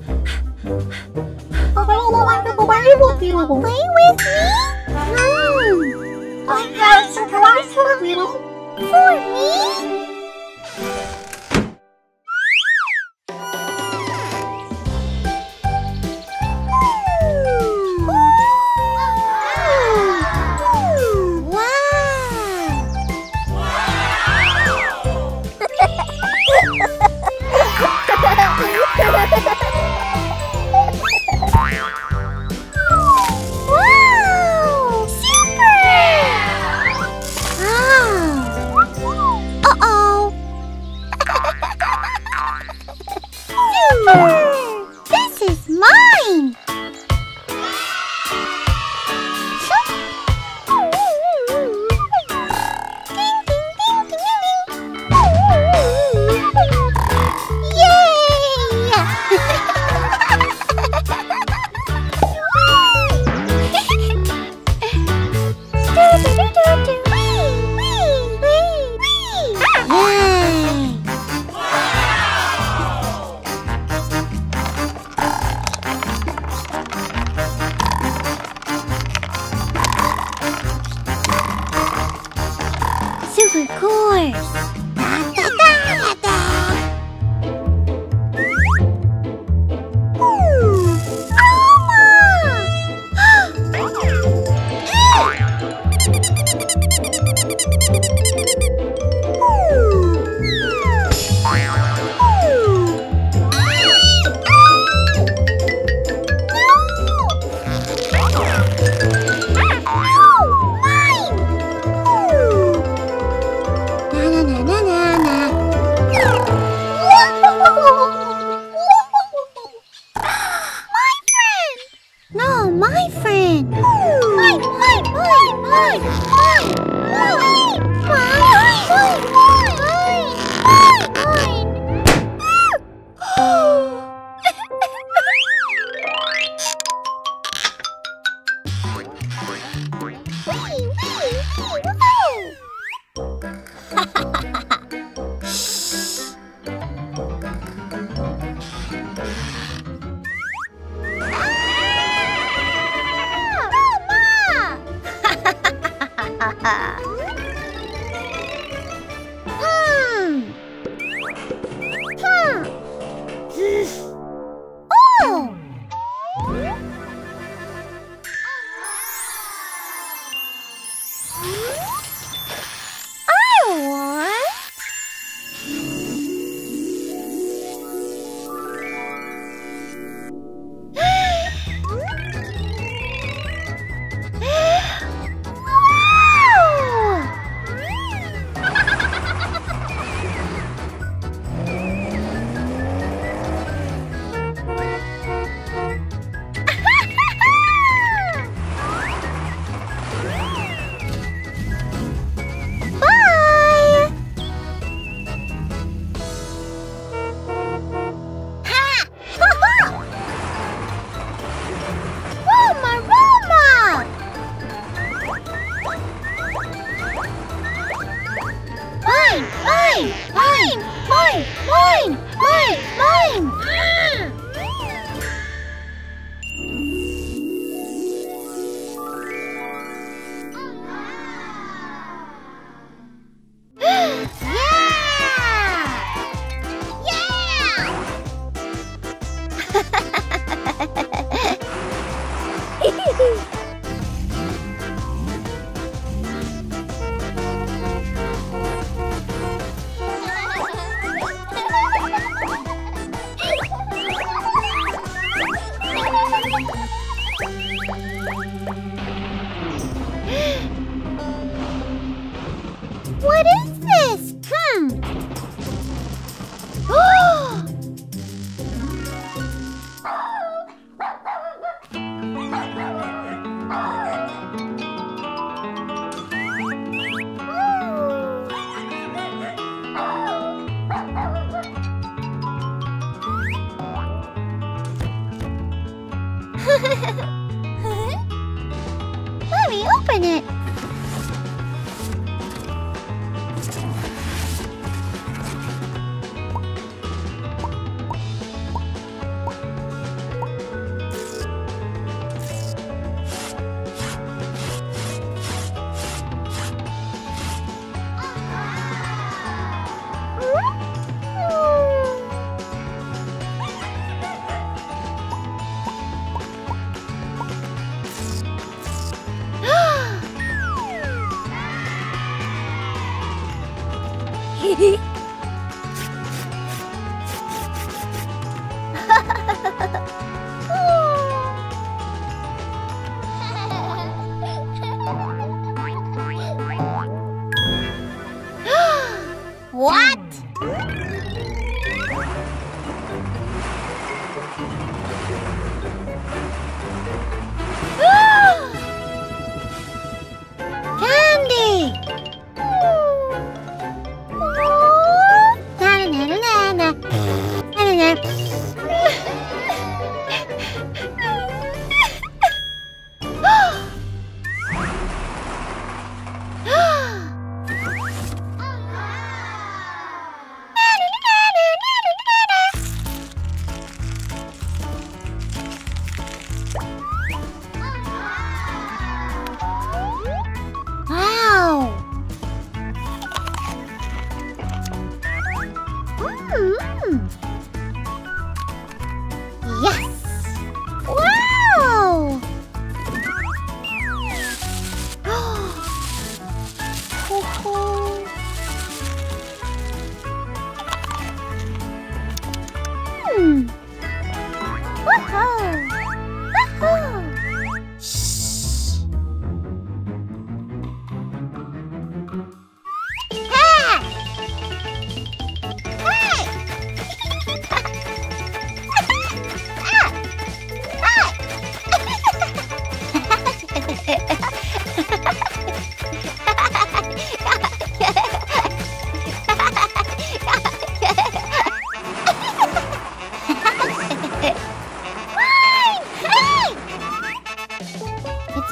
You want to play with you? Play with me? No! I got a surprise for you! For me? Super cool! Let me open it.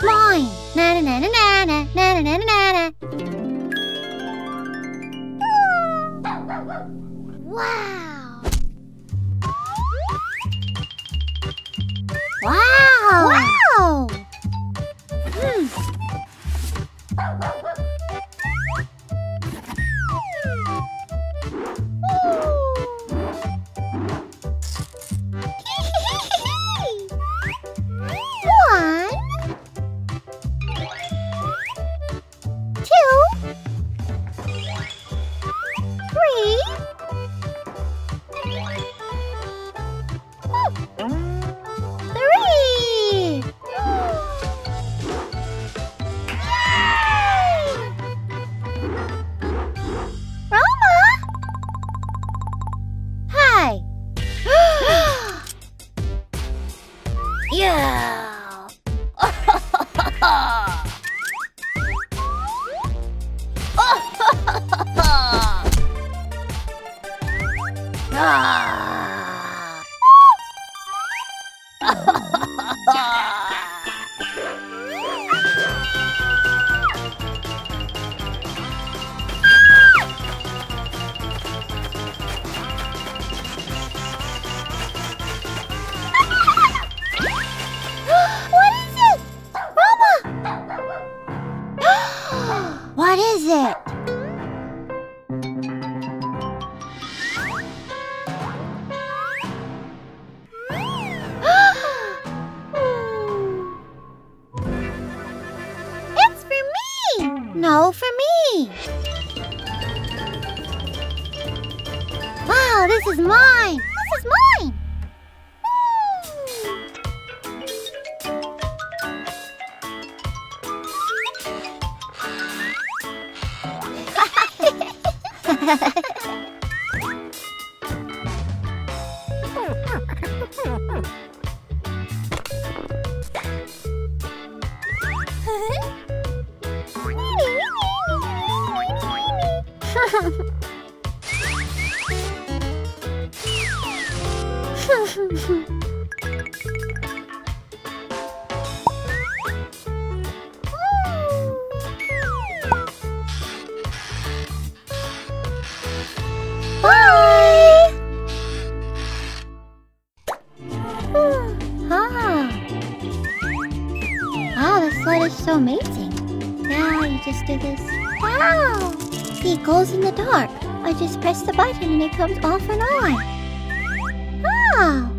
It's mine! Na na na na na na na na na na. Wow! Wow! Wow! It goes in the dark. I just press the button and it comes off and on. Oh!